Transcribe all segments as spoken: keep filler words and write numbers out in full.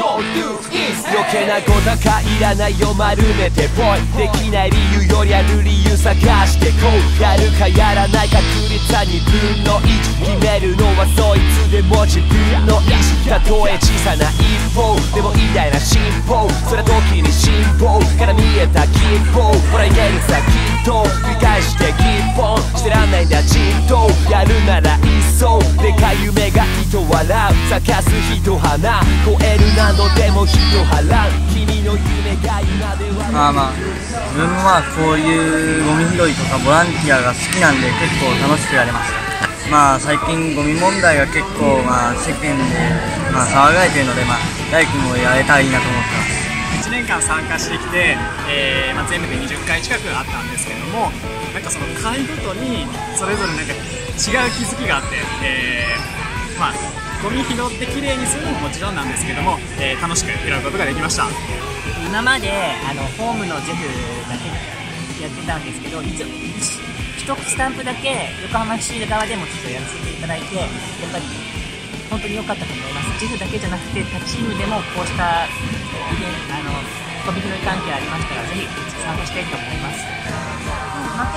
don't do is 余計なごたかいらないを丸めてボイできない理由よりある理由探してこうやるかやらないか確率はにぶんのいち決めるのはそいつでも自分の意志たとえ小さな一歩でも偉大な進歩それは時に進歩から見えた希望ほら言えるさきっと繰り返して基本してらんないんだじっとやるならいっそでかい夢が人笑う咲かす人花超える何度でも人払う君の夢が今ではまあまあ自分はこういうゴミ拾いとかボランティアが好きなんで結構楽しくやれました。まあ最近ゴミ問題が結構まあ世間でまあ騒がれているのでまあ大君もやれたらいいなと思ってます。いちねんかん参加してきて、えーまあ、全部でにじゅっかい近くあったんですけどもなんかその回ごとにそれぞれなんか違う気づきがあって、えー、まあ。ゴミ拾ってきれいにするのももちろんなんですけども、えー、楽しく拾うことができました。今まであのホームのジェフだけやってたんですけど一応一スタンプだけ横浜市側でもちょっとやらせていただいてやっぱり本当に良かったと思います。ジェフだけじゃなくて他チームでもこうしたあのゴミ拾い関係ありましたらぜひ参加したいと思います。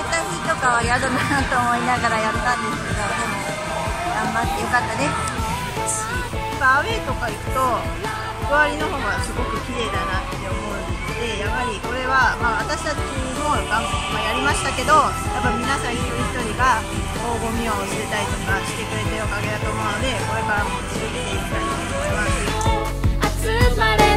負けた日とかは嫌だなと思いながらやったんですけどでも頑張って良かったです。アウェーとか行くと周りの方がすごく綺麗だなって思うのでやはりこれは、まあ、私たちも、まあ、やりましたけどやっぱ皆さん一人一人がゴミを捨てたりとかしてくれてるおかげだと思うのでこれからも続けていきたいと思います。